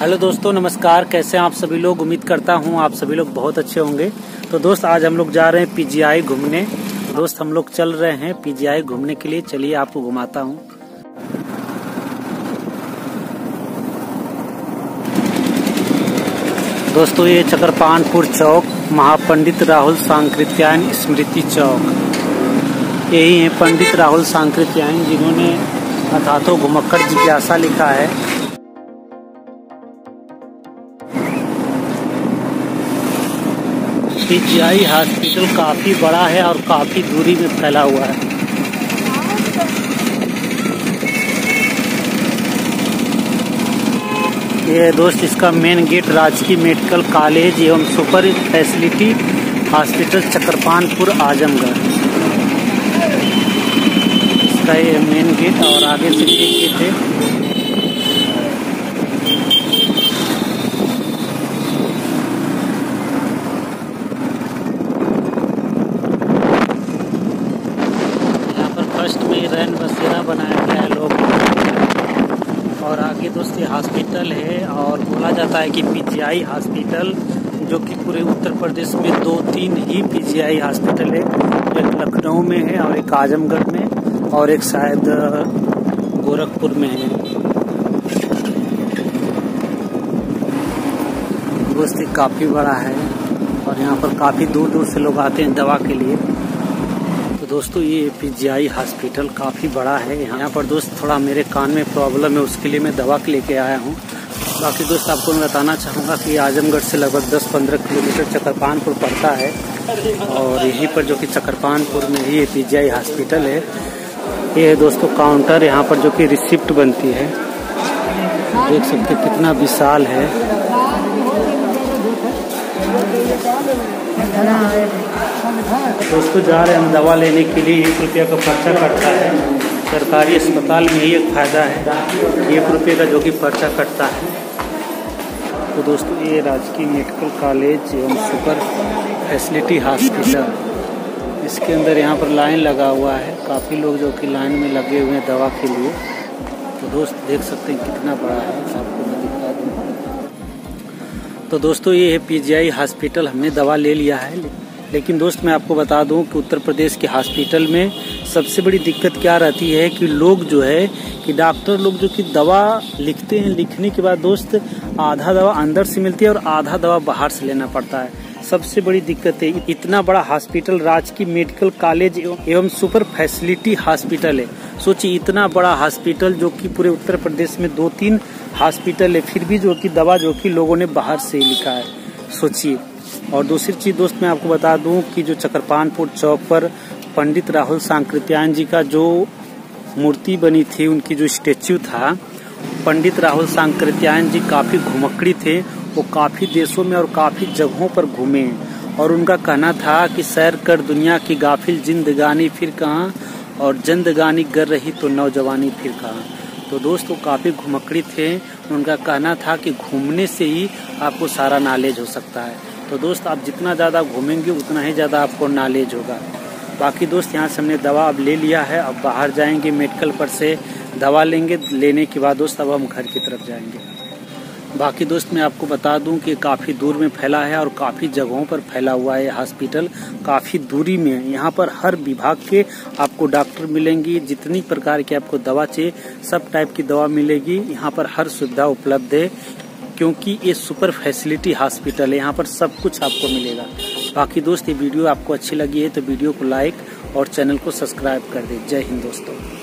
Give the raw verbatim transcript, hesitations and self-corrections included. Hello दोस्तों, नमस्कार। कैसे हैं आप सभी लोग? उम्मीद करता हूं आप सभी लोग बहुत अच्छे होंगे। तो दोस्त, आज हम लोग जा रहे हैं पीजीआई घूमने। दोस्त, हम लोग चल रहे हैं पीजीआई घूमने के लिए। चलिए आपको घुमाता हूं। दोस्तों, ये चक्रपानपुर चौक महापंडित राहुल सांकृत्यायन स्मृति चौक, यही है पंडित राहुल सांकृत्यायन जिन्होंने अथातो घुमक्कड़ जिज्ञासा लिखा है। पीजीआई हॉस्पिटल काफी बड़ा है और काफी दूरी में फैला हुआ है। ये दोस्त, इसका मेन गेट राजकीय मेडिकल कॉलेज एवं super speciality hospital Chakrapanpur Azamgarh, इसका ये मेन गेट। और आगे से गेट है। रैन बसेरा बनाया गया है लोग। और आगे दोस्त ये हॉस्पिटल है और बोला जाता है कि पीजीआई हॉस्पिटल, जो कि पूरे उत्तर प्रदेश में दो तीन ही पीजीआई हॉस्पिटल है। एक लखनऊ में है और एक आजमगढ़ में और एक शायद गोरखपुर में है। दोस्त ये काफ़ी बड़ा है और यहाँ पर काफ़ी दूर दूर से लोग आते हैं दवा के लिए। दोस्तों, ये पीजीआई हॉस्पिटल काफ़ी बड़ा है। यहाँ पर दोस्त थोड़ा मेरे कान में प्रॉब्लम है, उसके लिए मैं दवा के लेके आया हूँ। बाकी दोस्त आपको मैं बताना चाहूँगा कि आजमगढ़ से लगभग दस पंद्रह किलोमीटर चक्रपानपुर पड़ता है और यहीं पर जो कि चक्रपानपुर में ही ये पीजीआई हॉस्पिटल है। ये है दोस्तों काउंटर, यहाँ पर जो कि रिसिप्ट बनती है। देख सकते कितना विशाल है। दोस्तों, जा रहे हैं हम दवा लेने के लिए। एक रुपये का पर्चा कटता है सरकारी अस्पताल में, ही एक फ़ायदा है एक रुपये का जो कि पर्चा कटता है। तो दोस्तों, ये राजकीय मेडिकल कॉलेज एवं सुपर फैसिलिटी हॉस्पिटल, इसके अंदर यहाँ पर लाइन लगा हुआ है। काफ़ी लोग जो कि लाइन में लगे हुए हैं दवा के लिए। तो दोस्त देख सकते हैं कितना बड़ा है, आपको मैं दिखा दूँ। तो दोस्तों, ये है पीजीआई हॉस्पिटल। हमने दवा ले लिया है, लेकिन दोस्त मैं आपको बता दूं कि उत्तर प्रदेश के हॉस्पिटल में सबसे बड़ी दिक्कत क्या रहती है कि लोग जो है कि डॉक्टर लोग जो कि दवा लिखते हैं, लिखने के बाद दोस्त आधा दवा अंदर से मिलती है और आधा दवा बाहर से लेना पड़ता है। सबसे बड़ी दिक्कत है। इतना बड़ा हॉस्पिटल राजकीय मेडिकल कॉलेज एवं सुपर फैसिलिटी हॉस्पिटल है। सोचिए इतना बड़ा हॉस्पिटल जो कि पूरे उत्तर प्रदेश में दो तीन हॉस्पिटल है, फिर भी जो कि दवा जो कि लोगों ने बाहर से ही लिखा है, सोचिए। और दूसरी चीज़ दोस्त मैं आपको बता दूं कि जो चक्रपानपुर चौक पर पंडित राहुल सांकृत्यायन जी का जो मूर्ति बनी थी, उनकी जो स्टैच्यू था, पंडित राहुल सांकृत्यायन जी काफ़ी घुमक्कड़ी थे। वो काफ़ी देशों में और काफ़ी जगहों पर घूमे और उनका कहना था कि सैर कर दुनिया की गाफिल जिंदगानी फिर कहाँ, और जिंदगानी कर रही तो नौजवानी फिर कहाँ। तो दोस्त वो काफ़ी घुमक्कड़ी थे। उनका कहना था कि घूमने से ही आपको सारा नॉलेज हो सकता है। तो दोस्त आप जितना ज़्यादा घूमेंगे उतना ही ज़्यादा आपको नॉलेज होगा। बाकी दोस्त यहाँ से हमने दवा अब ले लिया है। अब बाहर जाएंगे, मेडिकल पर से दवा लेंगे। लेने के बाद दोस्त अब हम घर की तरफ जाएंगे। बाकी दोस्त मैं आपको बता दूं कि काफ़ी दूर में फैला है और काफ़ी जगहों पर फैला हुआ है हॉस्पिटल, काफ़ी दूरी में। यहाँ पर हर विभाग के आपको डॉक्टर मिलेंगी, जितनी प्रकार की आपको दवा चाहिए सब टाइप की दवा मिलेगी। यहाँ पर हर सुविधा उपलब्ध है क्योंकि ये सुपर फैसिलिटी हॉस्पिटल है, यहाँ पर सब कुछ आपको मिलेगा। बाकी दोस्त ये वीडियो आपको अच्छी लगी है तो वीडियो को लाइक और चैनल को सब्सक्राइब कर दें। जय हिंद दोस्तों।